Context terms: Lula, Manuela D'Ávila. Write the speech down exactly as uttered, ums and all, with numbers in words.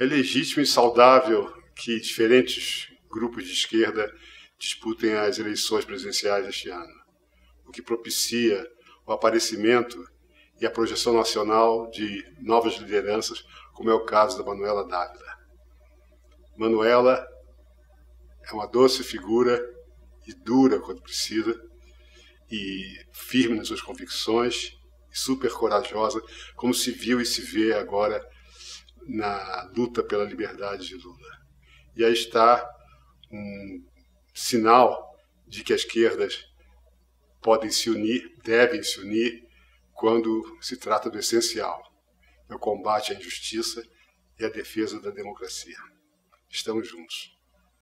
É legítimo e saudável que diferentes grupos de esquerda disputem as eleições presidenciais deste ano, o que propicia o aparecimento e a projeção nacional de novas lideranças, como é o caso da Manuela D'Ávila. Manuela é uma doce figura e dura quando precisa, e firme nas suas convicções, e super corajosa, como se viu e se vê agora na luta pela liberdade de Lula. E aí está um sinal de que as esquerdas podem se unir, devem se unir, quando se trata do essencial, o combate à injustiça e a defesa da democracia. Estamos juntos.